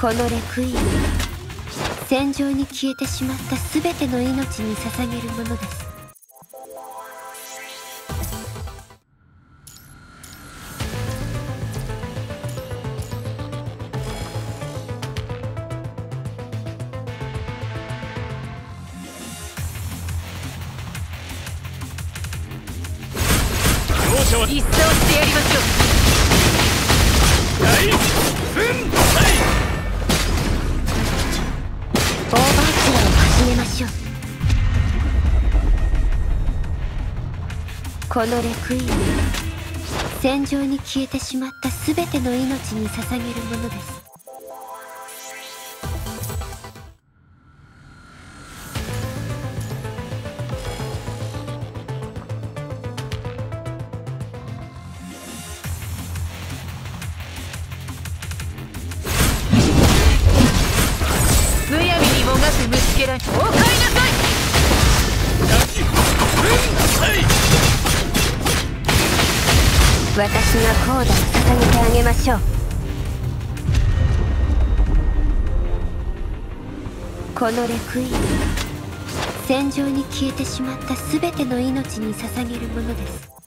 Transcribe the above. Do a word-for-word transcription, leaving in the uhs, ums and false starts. このレクイエム、戦場に消えてしまった全ての命に捧げるものです。一掃してやりましょう。はい、うん、はい、オーバーキルを始めましょう。このレクイエム、戦場に消えてしまった全ての命に捧げるものです。お帰りなさい。私がコーダを捧げてあげましょう。このレクイエム、戦場に消えてしまった全ての命に捧げるものです。